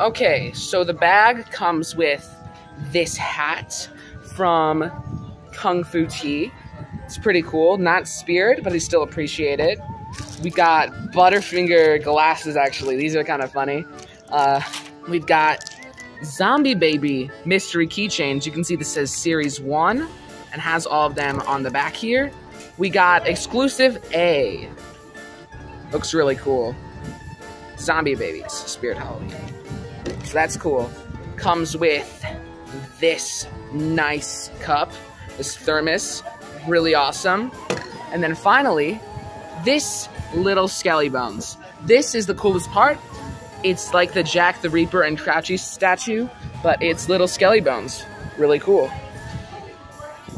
Okay, so the bag comes with this hat from Kung Fu Tea. It's pretty cool. Not Spirit, but I still appreciate it. We got Butterfinger glasses, actually. These are kind of funny. We've got Zombie Baby Mystery Keychains. You can see this says Series 1 and has all of them on the back here. We got Exclusive A. Looks really cool. Zombie Babies, Spirit Halloween. So that's cool. Comes with this nice cup, this thermos, really awesome. And then finally, this little Skelly Bones. This is the coolest part. It's like the Jack the Reaper and Crouchy statue, but it's little Skelly Bones. Really cool.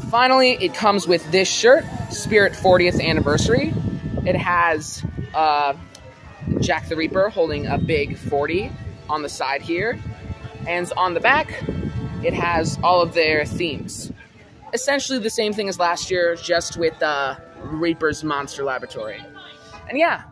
Finally, it comes with this shirt, Spirit 40th Anniversary. It has Jack the Reaper holding a big 40 on the side here. And on the back, it has all of their themes. Essentially the same thing as last year, just with Reaper's Monster Laboratory. And yeah,